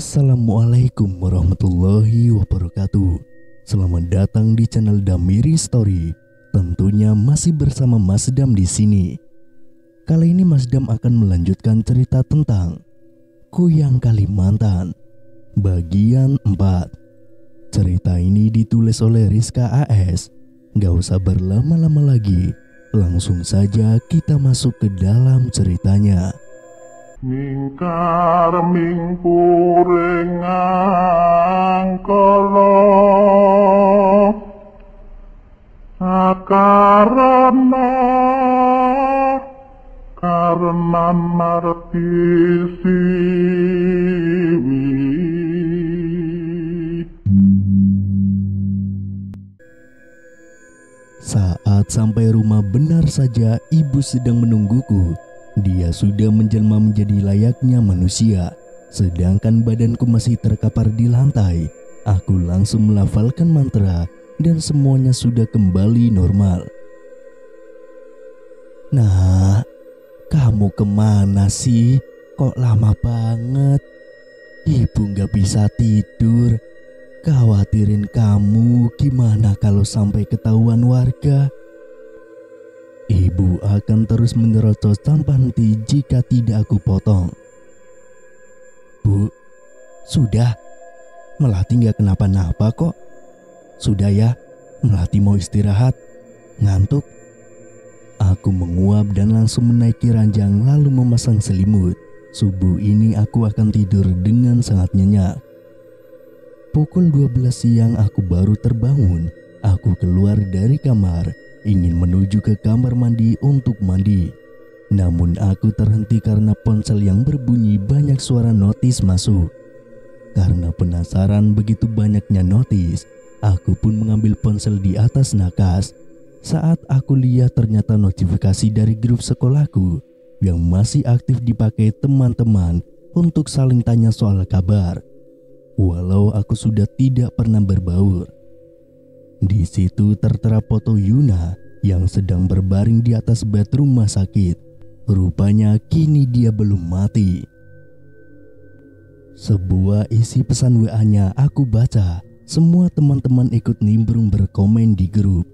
Assalamualaikum warahmatullahi wabarakatuh. Selamat datang di channel Damiri Story. Tentunya masih bersama Mas Dam di sini. Kali ini Mas Dam akan melanjutkan cerita tentang Kuyang Kalimantan bagian 4. Cerita ini ditulis oleh Rizka AS. Gak usah berlama-lama lagi, langsung saja kita masuk ke dalam ceritanya. Mingkar mingpuring angkolo akarana karena martisiwi. Saat sampai rumah, benar saja ibu sedang menungguku. Dia sudah menjelma menjadi layaknya manusia, sedangkan badanku masih terkapar di lantai. Aku langsung melafalkan mantra dan semuanya sudah kembali normal. Nah, kamu kemana sih? Kok lama banget? Ibu nggak bisa tidur. Khawatirin kamu, gimana kalau sampai ketahuan warga? Ibu akan terus menerocos tanpa henti jika tidak aku potong. Bu, sudah. Melati nggak kenapa-napa kok. Sudah ya, Melati mau istirahat. Ngantuk. Aku menguap dan langsung menaiki ranjang lalu memasang selimut. Subuh ini aku akan tidur dengan sangat nyenyak. Pukul 12 siang aku baru terbangun. Aku keluar dari kamar, ingin menuju ke kamar mandi untuk mandi. Namun aku terhenti karena ponsel yang berbunyi banyak suara notis masuk. Karena penasaran begitu banyaknya notis, aku pun mengambil ponsel di atas nakas. Saat aku lihat ternyata notifikasi dari grup sekolahku yang masih aktif dipakai teman-teman untuk saling tanya soal kabar. Walau aku sudah tidak pernah berbaur. Di situ tertera foto Yuna yang sedang berbaring di atas bed rumah sakit. Rupanya kini dia belum mati. Sebuah isi pesan WA-nya aku baca. Semua teman-teman ikut nimbrung berkomen di grup.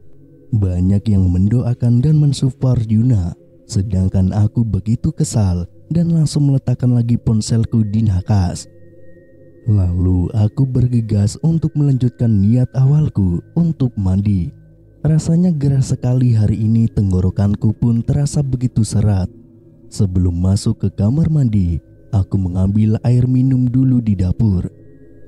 Banyak yang mendoakan dan mensupport Yuna. Sedangkan aku begitu kesal dan langsung meletakkan lagi ponselku di nakas. Lalu aku bergegas untuk melanjutkan niat awalku untuk mandi. Rasanya gerah sekali hari ini, tenggorokanku pun terasa begitu serat. Sebelum masuk ke kamar mandi, aku mengambil air minum dulu di dapur.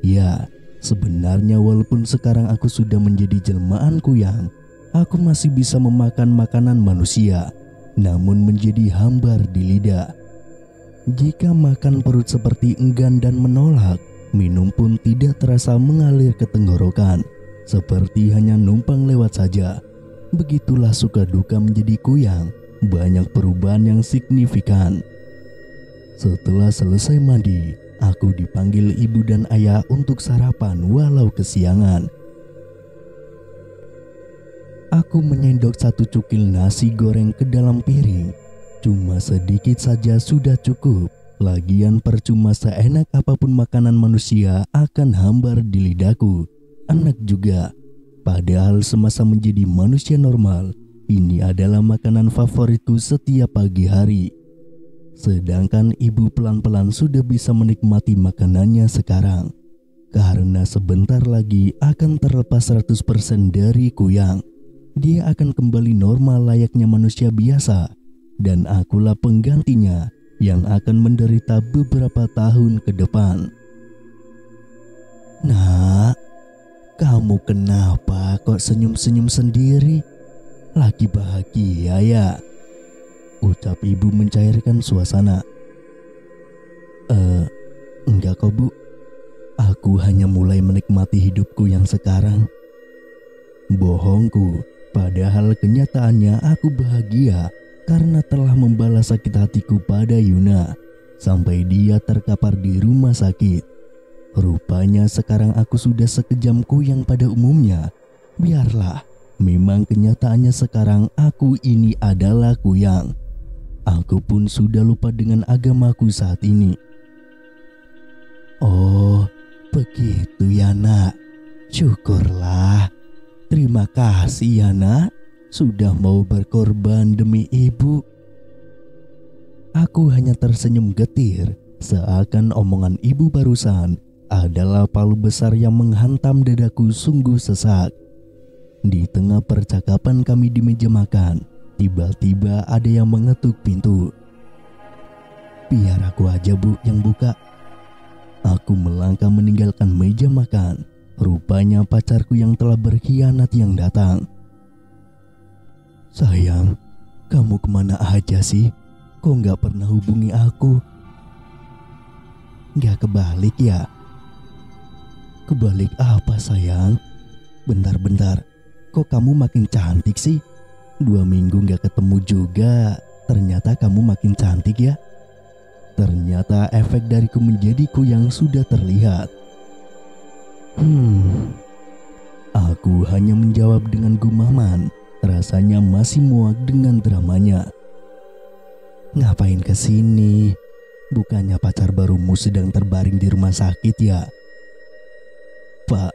Ya, sebenarnya walaupun sekarang aku sudah menjadi jelmaan kuyang, aku masih bisa memakan makanan manusia, namun menjadi hambar di lidah. Jika makan perut seperti enggan dan menolak, minum pun tidak terasa mengalir ke tenggorokan, seperti hanya numpang lewat saja. Begitulah suka duka menjadi kuyang, banyak perubahan yang signifikan. Setelah selesai mandi, aku dipanggil ibu dan ayah untuk sarapan walau kesiangan. Aku menyendok satu cukil nasi goreng ke dalam piring, cuma sedikit saja sudah cukup. Lagian percuma seenak apapun makanan manusia akan hambar di lidahku. Enak juga. Padahal semasa menjadi manusia normal, ini adalah makanan favoritku setiap pagi hari. Sedangkan ibu pelan-pelan sudah bisa menikmati makanannya sekarang. Karena sebentar lagi akan terlepas 100% dari kuyang. Dia akan kembali normal layaknya manusia biasa. Dan akulah penggantinya yang akan menderita beberapa tahun ke depan. Nah, kamu kenapa kok senyum-senyum sendiri? Lagi bahagia ya? Ucap ibu mencairkan suasana. Enggak kok bu, aku hanya mulai menikmati hidupku yang sekarang. Bohongku, padahal kenyataannya aku bahagia karena telah membalas sakit hatiku pada Yuna sampai dia terkapar di rumah sakit. Rupanya sekarang aku sudah sekejamku yang pada umumnya. Biarlah, memang kenyataannya sekarang aku ini adalah kuyang. Aku pun sudah lupa dengan agamaku saat ini. Oh, Begitu ya nak, syukurlah. Terima kasih ya nak, sudah mau berkorban demi ibu. Aku hanya tersenyum getir, seakan omongan ibu barusan adalah palu besar yang menghantam dadaku sungguh sesak. Di tengah percakapan kami di meja makan, tiba-tiba ada yang mengetuk pintu. Biar aku aja bu yang buka. Aku melangkah meninggalkan meja makan. Rupanya pacarku yang telah berkhianat yang datang. Sayang, kamu kemana aja sih? Kok gak pernah hubungi aku? Gak kebalik ya? Kebalik apa sayang? Bentar-bentar, kok kamu makin cantik sih? 2 minggu gak ketemu juga, ternyata kamu makin cantik ya? Ternyata efek dariku menjadiku yang sudah terlihat. Aku hanya menjawab dengan gumaman. Rasanya masih muak dengan dramanya. Ngapain kesini? Bukannya pacar barumu sedang terbaring di rumah sakit ya? Pak,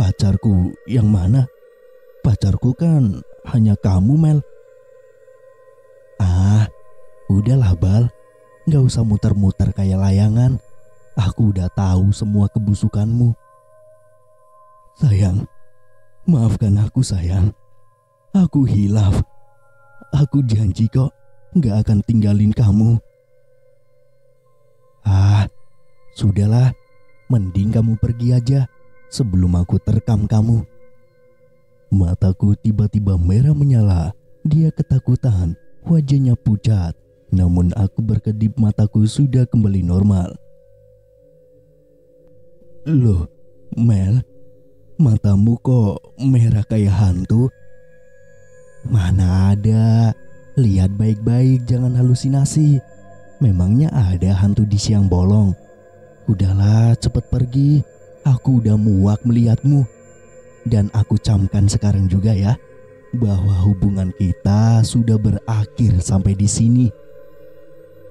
pacarku yang mana? Pacarku kan hanya kamu, Mel. Ah, udahlah Bal, gak usah muter-muter kayak layangan. Aku udah tahu semua kebusukanmu. Sayang, maafkan aku sayang. Aku hilaf. Aku janji kok gak akan tinggalin kamu. Ah, sudahlah, mending kamu pergi aja sebelum aku terkam kamu. Mataku tiba-tiba merah menyala. Dia ketakutan, wajahnya pucat. Namun aku berkedip mataku sudah kembali normal. Loh, Mel, matamu kok merah kayak hantu? Mana ada, lihat baik-baik jangan halusinasi. Memangnya ada hantu di siang bolong? Udahlah cepet pergi, aku udah muak melihatmu. Dan aku camkan sekarang juga ya, bahwa hubungan kita sudah berakhir sampai di sini.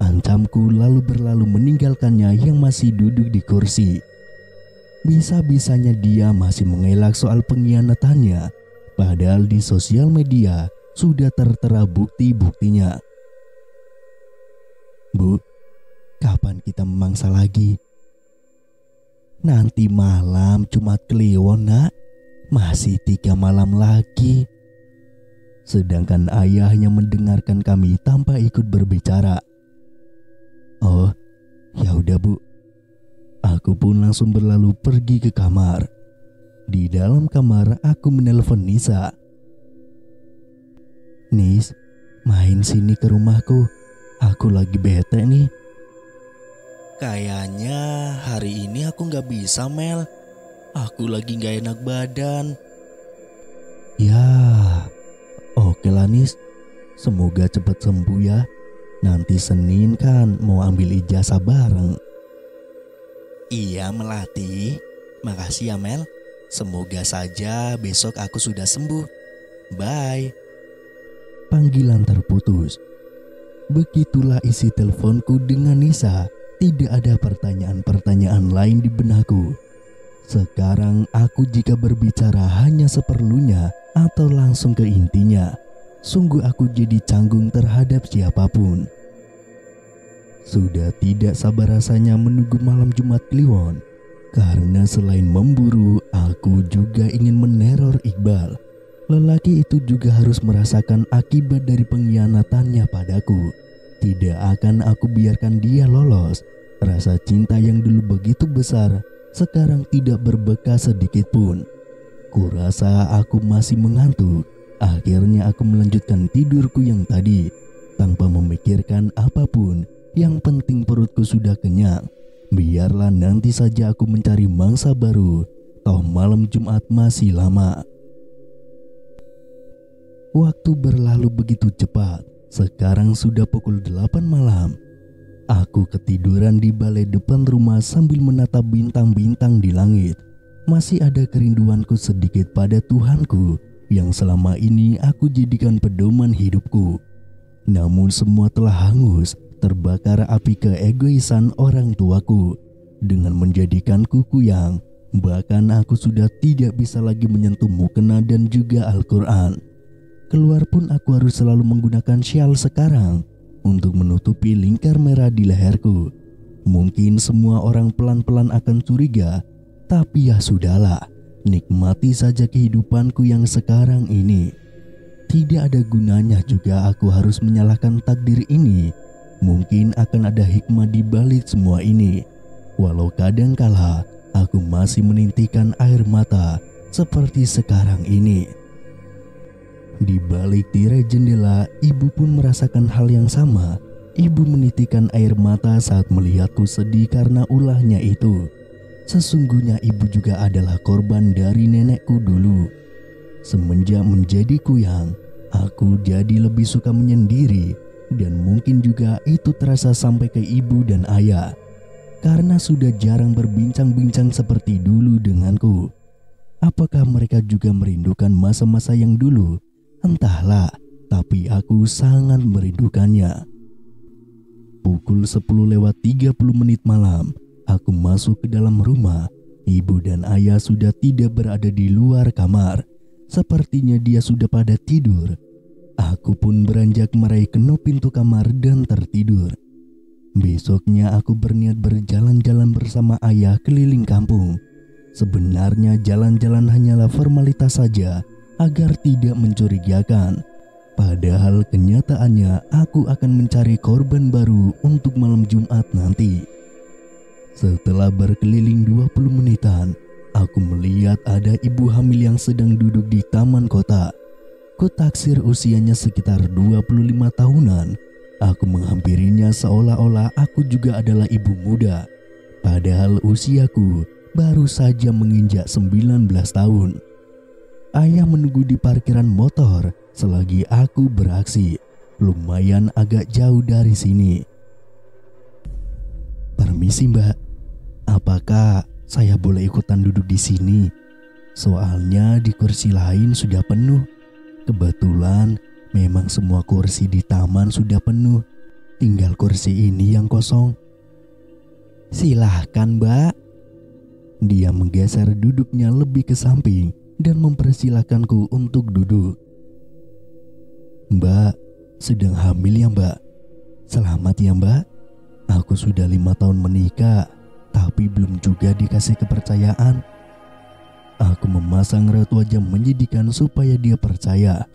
Ancamku lalu berlalu meninggalkannya yang masih duduk di kursi. Bisa-bisanya dia masih mengelak soal pengkhianatannya, padahal di sosial media sudah tertera bukti-buktinya. Bu, kapan kita memangsa lagi? Nanti malam Jumat Kliwon nak. Masih 3 malam lagi. Sedangkan ayahnya mendengarkan kami tanpa ikut berbicara. Oh, ya udah bu. Aku pun langsung berlalu pergi ke kamar. Di dalam kamar aku menelpon Nisa. Nis, main sini ke rumahku. Aku lagi bete nih. Kayaknya hari ini aku gak bisa Mel. Aku lagi gak enak badan. Ya, oke lah Nis. Semoga cepat sembuh ya. Nanti Senin kan mau ambil ijazah bareng. Iya Melati. Makasih ya Mel. Semoga saja besok aku sudah sembuh. Bye. Panggilan terputus. Begitulah isi teleponku dengan Nisa. Tidak ada pertanyaan-pertanyaan lain di benakku. Sekarang aku jika berbicara hanya seperlunya atau langsung ke intinya. Sungguh aku jadi canggung terhadap siapapun. Sudah tidak sabar rasanya menunggu malam Jumat Kliwon. Karena selain memburu, aku juga ingin meneror Iqbal. Lelaki itu juga harus merasakan akibat dari pengkhianatannya padaku. Tidak akan aku biarkan dia lolos. Rasa cinta yang dulu begitu besar sekarang tidak berbekas sedikit pun. Kurasa aku masih mengantuk. Akhirnya aku melanjutkan tidurku yang tadi tanpa memikirkan apapun. Yang penting perutku sudah kenyang. Biarlah nanti saja aku mencari mangsa baru. Toh malam Jumat masih lama. Waktu berlalu begitu cepat. Sekarang sudah pukul 8 malam. Aku ketiduran di balai depan rumah sambil menatap bintang-bintang di langit. Masih ada kerinduanku sedikit pada Tuhanku yang selama ini aku jadikan pedoman hidupku. Namun semua telah hangus, terbakar api keegoisan orang tuaku. dengan menjadikanku kuyang. Bahkan aku sudah tidak bisa lagi menyentuh mukena dan juga Al-Quran. Keluar pun aku harus selalu menggunakan syal sekarang untuk menutupi lingkar merah di leherku. Mungkin semua orang pelan-pelan akan curiga, tapi ya sudahlah, nikmati saja kehidupanku yang sekarang ini. Tidak ada gunanya juga aku harus menyalahkan takdir ini. Mungkin akan ada hikmah di balik semua ini. Walau kadang kala aku masih menintikan air mata seperti sekarang ini. Di balik tirai jendela, ibu pun merasakan hal yang sama. Ibu menitikkan air mata saat melihatku sedih karena ulahnya itu. Sesungguhnya ibu juga adalah korban dari nenekku dulu. Semenjak menjadi kuyang, aku jadi lebih suka menyendiri, dan mungkin juga itu terasa sampai ke ibu dan ayah, karena sudah jarang berbincang-bincang seperti dulu denganku. Apakah mereka juga merindukan masa-masa yang dulu? Entahlah, tapi aku sangat merindukannya. Pukul 10:30 malam, aku masuk ke dalam rumah. Ibu dan ayah sudah tidak berada di luar kamar. Sepertinya dia sudah pada tidur. Aku pun beranjak meraih kenop pintu kamar dan tertidur. Besoknya aku berniat berjalan-jalan bersama ayah keliling kampung. Sebenarnya jalan-jalan hanyalah formalitas saja agar tidak mencurigakan. Padahal kenyataannya aku akan mencari korban baru untuk malam Jumat nanti. Setelah berkeliling 20 menitan, aku melihat ada ibu hamil yang sedang duduk di taman kota. Kutaksir usianya sekitar 25 tahunan. Aku menghampirinya seolah-olah aku juga adalah ibu muda. Padahal usiaku baru saja menginjak 19 tahun. Ayah menunggu di parkiran motor selagi aku beraksi. Lumayan agak jauh dari sini. "Permisi mbak, apakah saya boleh ikutan duduk di sini? Soalnya di kursi lain sudah penuh. Kebetulan memang semua kursi di taman sudah penuh, tinggal kursi ini yang kosong." "Silahkan mbak." Dia menggeser duduknya lebih ke samping dan mempersilahkanku untuk duduk. "Mbak, sedang hamil ya mbak? Selamat ya mbak. Aku sudah 5 tahun menikah, tapi belum juga dikasih kepercayaan." Aku memasang raut wajah menyedihkan supaya dia percaya.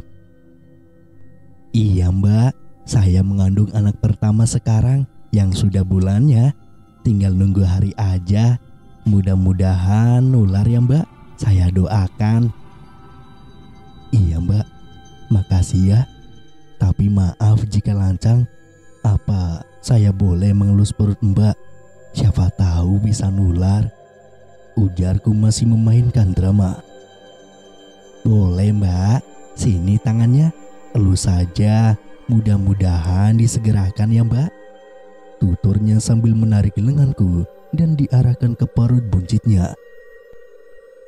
"Iya mbak, saya mengandung anak pertama sekarang yang sudah bulannya. Tinggal nunggu hari aja. Mudah-mudahan nular ya mbak, saya doakan." "Iya mbak, makasih ya. Tapi maaf jika lancang. Apa saya boleh mengelus perut mbak? Siapa tahu bisa nular." Ujarku masih memainkan drama. "Boleh mbak, sini tangannya. Elus saja, mudah-mudahan disegerakan ya mbak," tuturnya sambil menarik lenganku dan diarahkan ke perut buncitnya.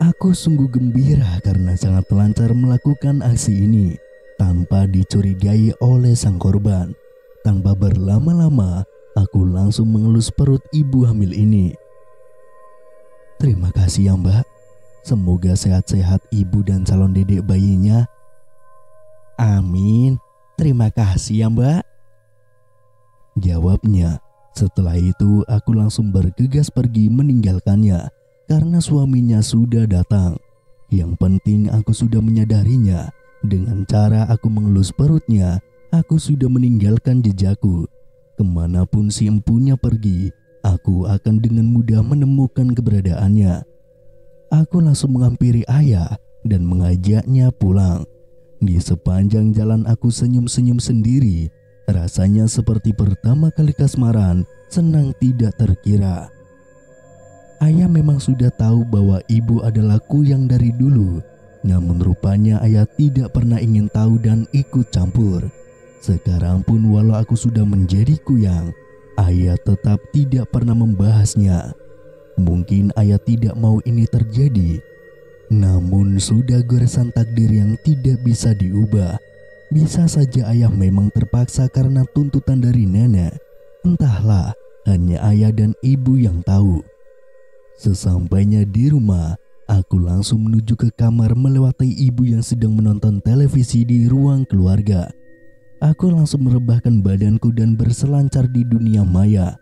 Aku sungguh gembira karena sangat lancar melakukan aksi ini tanpa dicurigai oleh sang korban. Tanpa berlama-lama, aku langsung mengelus perut ibu hamil ini. "Terima kasih ya mbak, semoga sehat-sehat ibu dan calon dedek bayinya." "Amin, terima kasih ya mbak," jawabnya. Setelah itu aku langsung bergegas pergi meninggalkannya karena suaminya sudah datang. Yang penting aku sudah menyadarinya. Dengan cara aku mengelus perutnya, aku sudah meninggalkan jejakku. Kemanapun si empunya pergi, aku akan dengan mudah menemukan keberadaannya. Aku langsung menghampiri ayah dan mengajaknya pulang. Di sepanjang jalan aku senyum-senyum sendiri. Rasanya seperti pertama kali kasmaran, senang tidak terkira. Ayah memang sudah tahu bahwa ibu adalah kuyang dari dulu. Namun rupanya ayah tidak pernah ingin tahu dan ikut campur. Sekarang pun walau aku sudah menjadi kuyang, ayah tetap tidak pernah membahasnya. Mungkin ayah tidak mau ini terjadi. Namun sudah goresan takdir yang tidak bisa diubah. Bisa saja ayah memang terpaksa karena tuntutan dari nenek. Entahlah, hanya ayah dan ibu yang tahu. Sesampainya di rumah, aku langsung menuju ke kamar melewati ibu yang sedang menonton televisi di ruang keluarga. Aku langsung merebahkan badanku dan berselancar di dunia maya.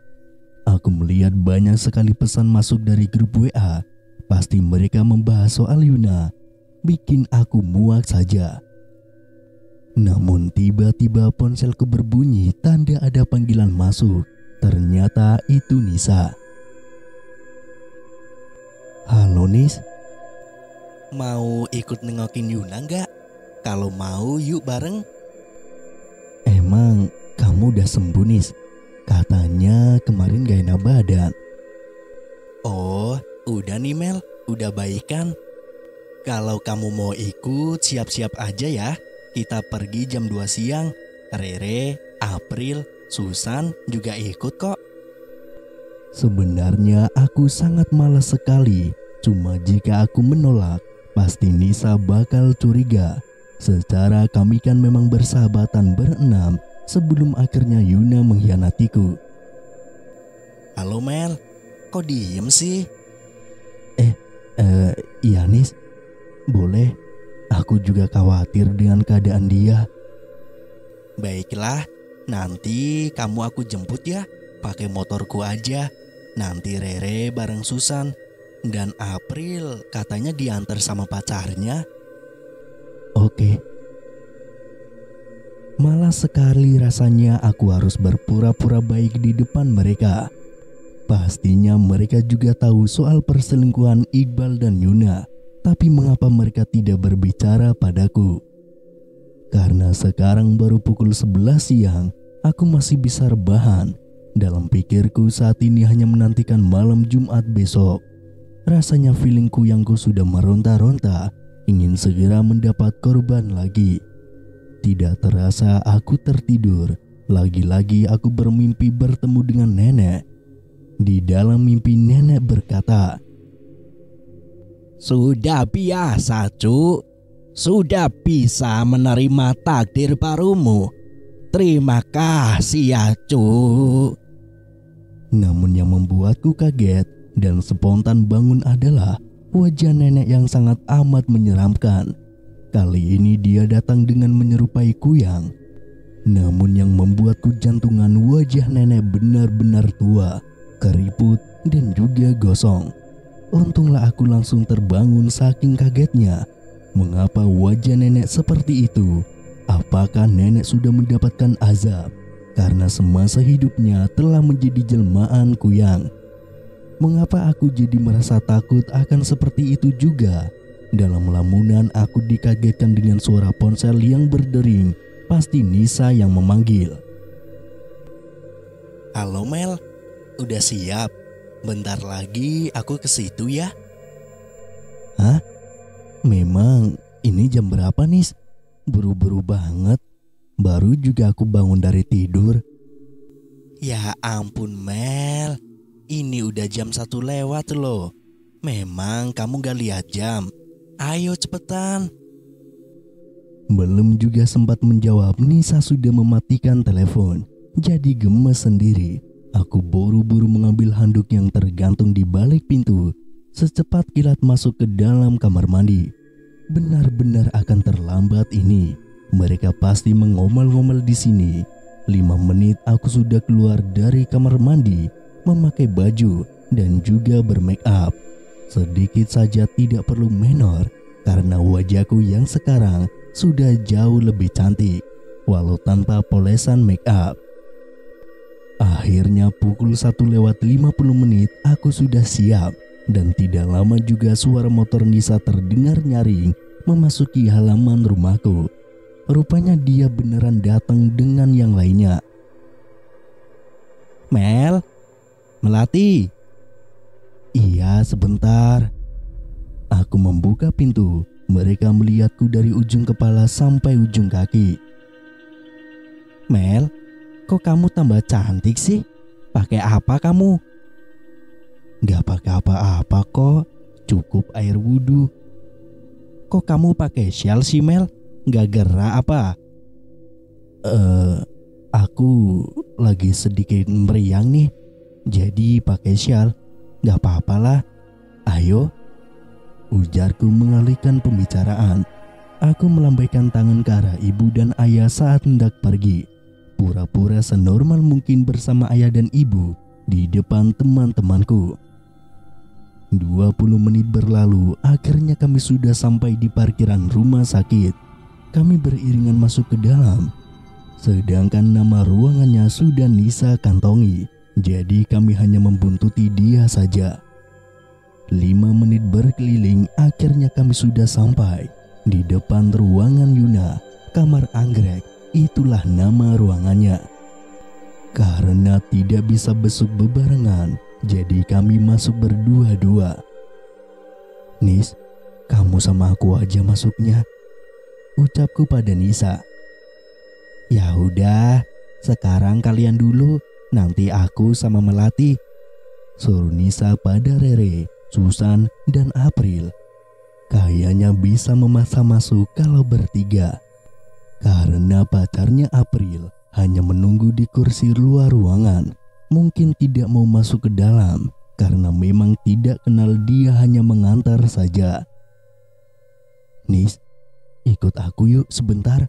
Aku melihat banyak sekali pesan masuk dari grup WA. Pasti mereka membahas soal Yuna. Bikin aku muak saja. Namun tiba-tiba ponselku berbunyi tanda ada panggilan masuk. Ternyata itu Nisa. "Halo Nis, mau ikut nengokin Yuna nggak? Kalau mau yuk bareng." "Emang kamu udah sembuh Nis? Katanya kemarin gak enak badan." "Oh udah nih Mel, udah baik kan? Kalau kamu mau ikut siap-siap aja ya. Kita pergi jam 2 siang. Rere, April, Susan juga ikut kok." Sebenarnya aku sangat malas sekali. Cuma jika aku menolak, pasti Nisa bakal curiga. Secara kami kan memang bersahabatan berenam sebelum akhirnya Yuna mengkhianatiku. "Halo Mel, kok diem sih?" "Iya Nis, boleh. Aku juga khawatir dengan keadaan dia." "Baiklah, nanti kamu aku jemput ya. Pakai motorku aja. Nanti Rere bareng Susan. Dan April katanya diantar sama pacarnya." "Oke." Malas sekali rasanya aku harus berpura-pura baik di depan mereka. Pastinya mereka juga tahu soal perselingkuhan Iqbal dan Yuna. Tapi mengapa mereka tidak berbicara padaku? Karena sekarang baru pukul 11 siang, aku masih bisa rebahan. Dalam pikirku saat ini hanya menantikan malam Jumat besok. Rasanya feeling kuyangku sudah meronta-ronta. Ingin segera mendapat korban lagi. Tidak terasa aku tertidur. Lagi-lagi aku bermimpi bertemu dengan nenek. Di dalam mimpi nenek berkata, "Sudah biasa cu, sudah bisa menerima takdir barumu. Terima kasih ya cu." Namun yang membuatku kaget dan spontan bangun adalah wajah nenek yang sangat amat menyeramkan. Kali ini dia datang dengan menyerupai kuyang. Namun yang membuatku jantungan, wajah nenek benar-benar tua, keriput, dan juga gosong. Untunglah aku langsung terbangun saking kagetnya. Mengapa wajah nenek seperti itu? Apakah nenek sudah mendapatkan azab karena semasa hidupnya telah menjadi jelmaan kuyang? Mengapa aku jadi merasa takut akan seperti itu juga? Dalam lamunan aku dikagetkan dengan suara ponsel yang berdering. Pasti Nisa yang memanggil. "Halo Mel, udah siap? Bentar lagi aku ke situ ya." "Hah? Memang ini jam berapa Nis? Buru-buru banget. Baru juga aku bangun dari tidur." "Ya ampun Mel, ini udah jam 1 lewat loh. Memang kamu gak lihat jam? Ayo cepetan." Belum juga sempat menjawab, Nisa sudah mematikan telepon. Jadi gemes sendiri. Aku buru-buru mengambil handuk yang tergantung di balik pintu. Secepat kilat masuk ke dalam kamar mandi. Benar-benar akan terlambat ini. Mereka pasti mengomel-ngomel di sini. 5 menit aku sudah keluar dari kamar mandi, memakai baju dan juga bermake up. Sedikit saja tidak perlu menor karena wajahku yang sekarang sudah jauh lebih cantik walau tanpa polesan make up. Akhirnya pukul 1 lewat 50 menit aku sudah siap dan tidak lama juga suara motor Nisa terdengar nyaring memasuki halaman rumahku. Rupanya dia beneran datang dengan yang lainnya. "Mel, Melati." "Iya sebentar." Aku membuka pintu. Mereka melihatku dari ujung kepala sampai ujung kaki. "Mel, kok kamu tambah cantik sih? Pakai apa kamu?" "Gak pakai apa-apa kok, cukup air wudhu." "Kok kamu pakai shawl sih Mel? Gak gerah apa?" Aku lagi sedikit meriang nih. Jadi pakai shawl. Gak apa-apalah, Ayo, ujarku mengalihkan pembicaraan. Aku melambaikan tangan ke arah ibu dan ayah saat hendak pergi. Pura-pura senormal mungkin bersama ayah dan ibu di depan teman-temanku. 20 menit berlalu, akhirnya kami sudah sampai di parkiran rumah sakit. Kami beriringan masuk ke dalam. Sedangkan nama ruangannya sudah Nisa kantongi, jadi kami hanya membuntuti dia saja. 5 menit berkeliling, akhirnya kami sudah sampai di depan ruangan Yuna, Kamar Anggrek, itulah nama ruangannya. Karena tidak bisa besuk bebarengan, jadi kami masuk berdua-dua. "Nis, kamu sama aku aja masuknya," ucapku pada Nisa. "Ya udah, sekarang kalian dulu, nanti aku sama Melati," suruh Nisa pada Rere, Susan, dan April. Kayaknya bisa memaksa masuk kalau bertiga, karena pacarnya April hanya menunggu di kursi luar ruangan. Mungkin tidak mau masuk ke dalam karena memang tidak kenal dia, hanya mengantar saja. "Nis, ikut aku yuk sebentar,"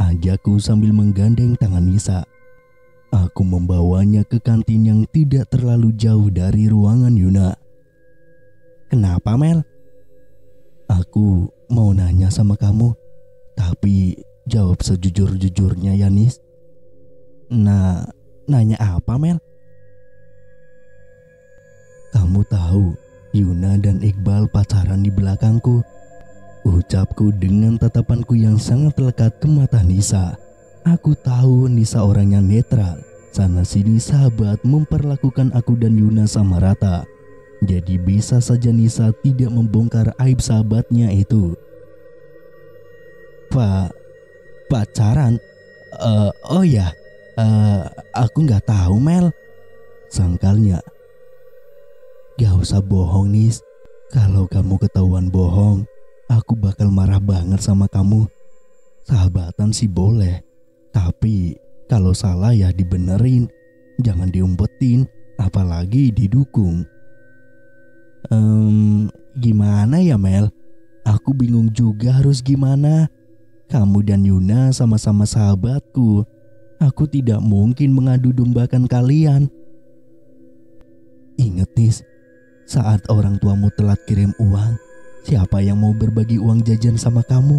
ajakku sambil menggandeng tangan Nisa. Aku membawanya ke kantin yang tidak terlalu jauh dari ruangan Yuna. "Kenapa, Mel?" "Aku mau nanya sama kamu, tapi jawab sejujur-jujurnya ya, Nis." "Nah, nanya apa, Mel?" "Kamu tahu Yuna dan Iqbal pacaran di belakangku," ucapku dengan tatapanku yang sangat lekat ke mata Nisa. Aku tahu Nisa orangnya netral, sana-sini sahabat, memperlakukan aku dan Yuna sama rata. Jadi bisa saja Nisa tidak membongkar aib sahabatnya itu. Pacaran? Oh ya, aku nggak tahu, Mel," sangkalnya. "Gak usah bohong, Nis. Kalau kamu ketahuan bohong, aku bakal marah banget sama kamu. Sahabatan sih boleh, tapi kalau salah ya dibenerin, jangan diumpetin, apalagi didukung." Gimana ya, Mel? Aku bingung juga harus gimana. Kamu dan Yuna sama-sama sahabatku. Aku tidak mungkin mengadu dombakan kalian. Ingat, Nis, saat orang tuamu telat kirim uang, siapa yang mau berbagi uang jajan sama kamu?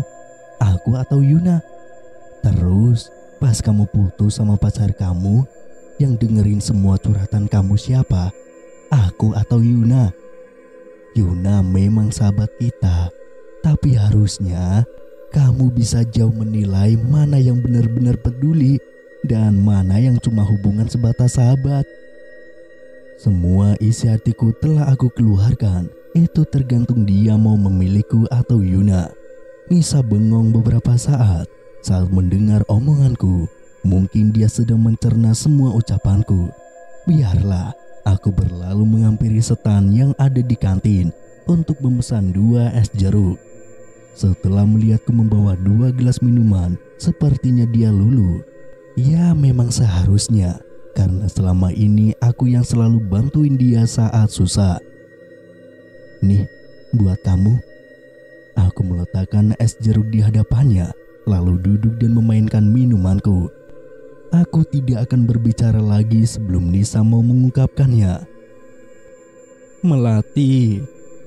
Aku atau Yuna? Terus, pas kamu putus sama pacar kamu, yang dengerin semua curhatan kamu siapa? Aku atau Yuna? Yuna memang sahabat kita, tapi harusnya kamu bisa jauh menilai mana yang benar-benar peduli dan mana yang cuma hubungan sebatas sahabat. Semua isi hatiku telah aku keluarkan, itu tergantung dia mau memilihku atau Yuna. Nisa bengong beberapa saat mendengar omonganku. Mungkin dia sedang mencerna semua ucapanku. Biarlah. Aku berlalu menghampiri setan yang ada di kantin untuk memesan 2 es jeruk. Setelah melihatku membawa 2 gelas minuman, sepertinya dia lulu. Ya memang seharusnya, karena selama ini aku yang selalu bantuin dia saat susah. "Nih, buat kamu." Aku meletakkan es jeruk di hadapannya, lalu duduk dan memainkan minumanku. Aku tidak akan berbicara lagi sebelum Nisa mau mengungkapkannya. "Melati,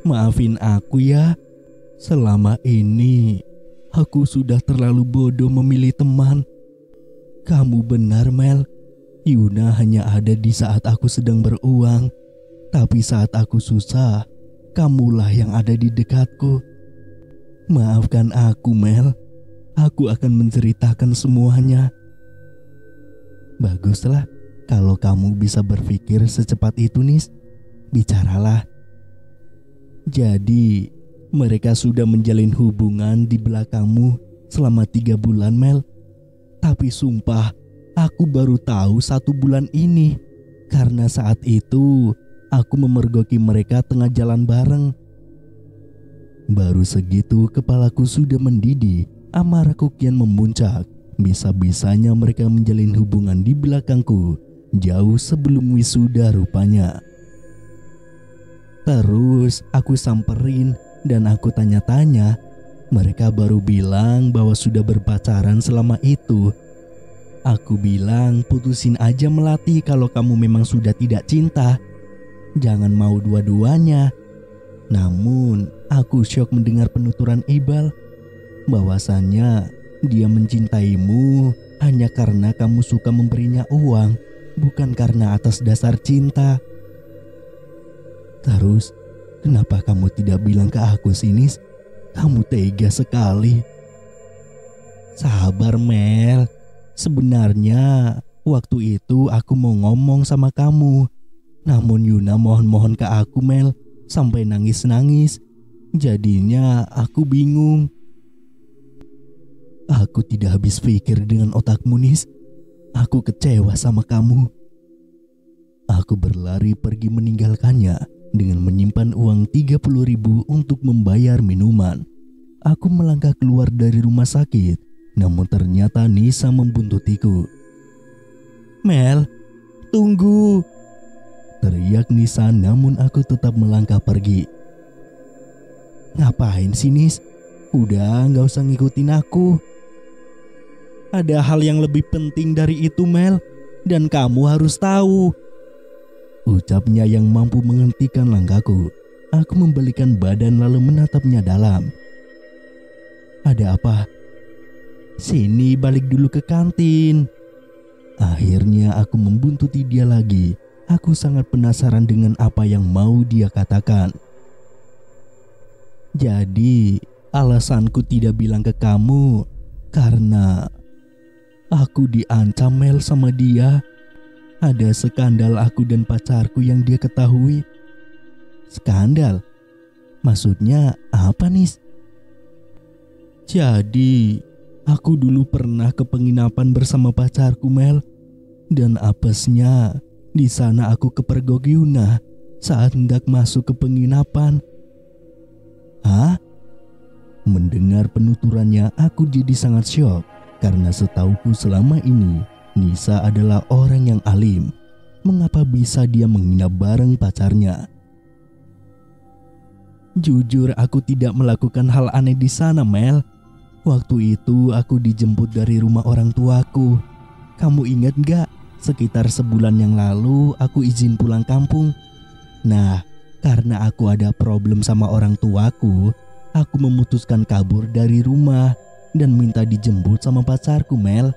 maafin aku ya. Selama ini aku sudah terlalu bodoh memilih teman. Kamu benar, Mel. Yuna hanya ada di saat aku sedang beruang. Tapi saat aku susah, kamulah yang ada di dekatku. Maafkan aku, Mel. Aku akan menceritakan semuanya." "Baguslah kalau kamu bisa berpikir secepat itu, Nis. Bicaralah." "Jadi mereka sudah menjalin hubungan di belakangmu selama 3 bulan, Mel. Tapi sumpah, aku baru tahu 1 bulan ini. Karena saat itu aku memergoki mereka tengah jalan bareng." Baru segitu kepalaku sudah mendidih, amarahku kian memuncak. Bisa-bisanya mereka menjalin hubungan di belakangku jauh sebelum wisuda rupanya. Terus aku samperin dan aku tanya-tanya. Mereka baru bilang bahwa sudah berpacaran selama itu. Aku bilang, putusin aja Melati kalau kamu memang sudah tidak cinta. Jangan mau dua-duanya. Namun aku syok mendengar penuturan Iqbal bahwasannya dia mencintaimu hanya karena kamu suka memberinya uang, bukan karena atas dasar cinta. Terus kenapa kamu tidak bilang ke aku, Sinis? Kamu tega sekali. Sabar Mel, sebenarnya waktu itu aku mau ngomong sama kamu. Namun Yuna mohon-mohon ke aku Mel, sampai nangis-nangis. Jadinya aku bingung. Aku tidak habis pikir dengan otakmu Nis. Aku kecewa sama kamu. Aku berlari pergi meninggalkannya dengan menyimpan uang 30.000 untuk membayar minuman. Aku melangkah keluar dari rumah sakit, namun ternyata Nisa membuntutiku. Mel, tunggu! Teriak Nisa, namun aku tetap melangkah pergi. Ngapain sih Nis? Udah gak usah ngikutin aku. Ada hal yang lebih penting dari itu Mel, dan kamu harus tahu. Ucapnya yang mampu menghentikan langkahku. Aku membalikan badan lalu menatapnya dalam. Ada apa? Sini balik dulu ke kantin. Akhirnya aku membuntuti dia lagi. Aku sangat penasaran dengan apa yang mau dia katakan. Jadi alasanku tidak bilang ke kamu karena aku diancam Mel sama dia. Ada skandal aku dan pacarku yang dia ketahui. Skandal? Maksudnya apa Nis? Jadi aku dulu pernah ke penginapan bersama pacarku Mel. Dan apesnya di sana aku kepergok Yuna saat hendak masuk ke penginapan. Hah? Mendengar penuturannya aku jadi sangat syok. Karena setauku selama ini Nisa adalah orang yang alim. Mengapa bisa dia menghina bareng pacarnya? Jujur aku tidak melakukan hal aneh di sana Mel. Waktu itu aku dijemput dari rumah orang tuaku. Kamu ingat gak? Sekitar sebulan yang lalu aku izin pulang kampung. Nah, karena aku ada problem sama orang tuaku, aku memutuskan kabur dari rumah dan minta dijemput sama pacarku Mel.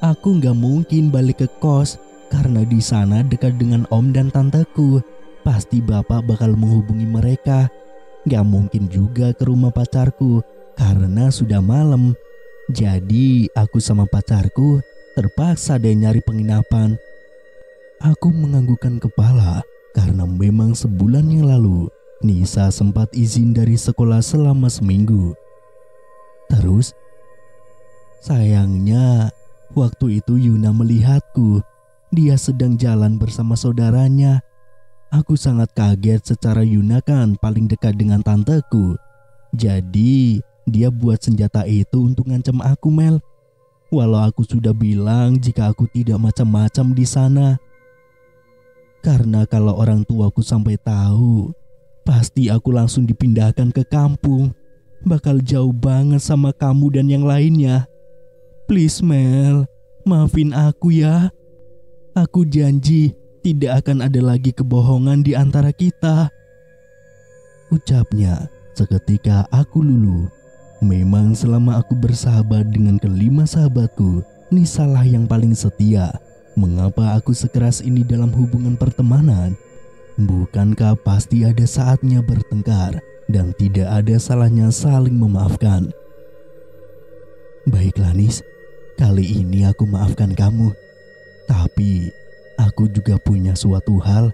Aku nggak mungkin balik ke kos karena di sana dekat dengan om dan tanteku. Pasti bapak bakal menghubungi mereka. Nggak mungkin juga ke rumah pacarku karena sudah malam. Jadi aku sama pacarku terpaksa deh nyari penginapan. Aku menganggukkan kepala karena memang sebulan yang lalu Nisa sempat izin dari sekolah selama seminggu. Terus sayangnya waktu itu Yuna melihatku. Dia sedang jalan bersama saudaranya. Aku sangat kaget secara Yuna kan paling dekat dengan tanteku. Jadi dia buat senjata itu untuk ngancam aku Mel. Walau aku sudah bilang jika aku tidak macam-macam di sana. Karena kalau orang tuaku sampai tahu, pasti aku langsung dipindahkan ke kampung. Bakal jauh banget sama kamu dan yang lainnya. Please Mel, maafin aku ya. Aku janji tidak akan ada lagi kebohongan di antara kita. Ucapnya seketika aku luluh. Memang selama aku bersahabat dengan kelima sahabatku, Nisalah yang paling setia. Mengapa aku sekeras ini dalam hubungan pertemanan? Bukankah pasti ada saatnya bertengkar dan tidak ada salahnya saling memaafkan? Baiklah Nis, kali ini aku maafkan kamu. Tapi aku juga punya suatu hal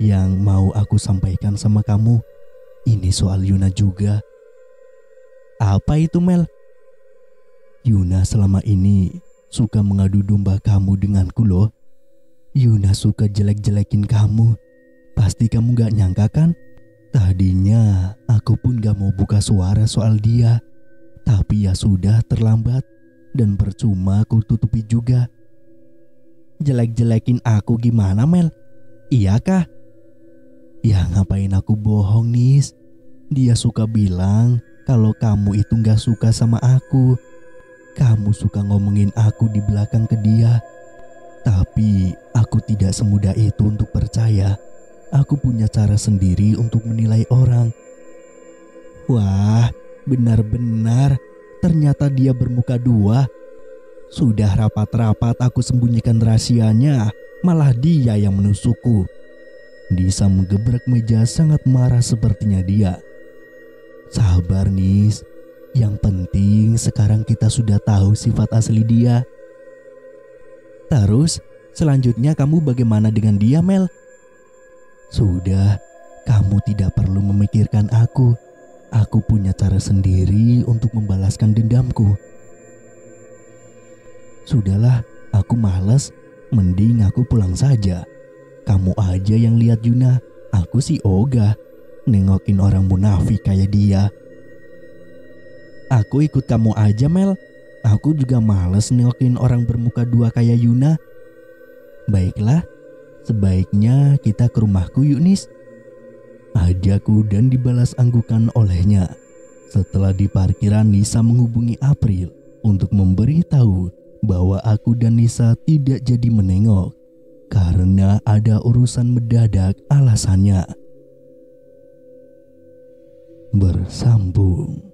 yang mau aku sampaikan sama kamu. Ini soal Yuna juga. Apa itu Mel? Yuna selama ini suka mengadu domba kamu denganku loh. Yuna suka jelek-jelekin kamu. Pasti kamu gak nyangka kan? Tadinya aku pun gak mau buka suara soal dia. Tapi ya sudah terlambat dan percuma aku tutupi juga. Jelek-jelekin aku gimana Mel? Iya kah? Ya ngapain aku bohong, Nis? Dia suka bilang kalau kamu itu gak suka sama aku. Kamu suka ngomongin aku di belakang ke dia. Tapi aku tidak semudah itu untuk percaya. Aku punya cara sendiri untuk menilai orang. Wah, benar-benar ternyata dia bermuka dua. Sudah rapat-rapat aku sembunyikan rahasianya, malah dia yang menusukku. Nisa menggebrak meja, sangat marah sepertinya dia. Sabar, Nis. Yang penting sekarang kita sudah tahu sifat asli dia. Terus selanjutnya kamu bagaimana dengan dia, Mel? Sudah, kamu tidak perlu memikirkan aku. Aku punya cara sendiri untuk membalaskan dendamku. Sudahlah, aku malas. Mending aku pulang saja. Kamu aja yang lihat Yuna. Aku sih ogah nengokin orang munafik kayak dia. Aku ikut kamu aja, Mel. Aku juga malas nengokin orang bermuka dua kayak Yuna. Baiklah, sebaiknya kita ke rumahku yuk, Nis. Ajakku dan dibalas anggukan olehnya. Setelah di parkiran, Nisa menghubungi April untuk memberitahu bahwa aku dan Nisa tidak jadi menengok karena ada urusan mendadak alasannya. Bersambung.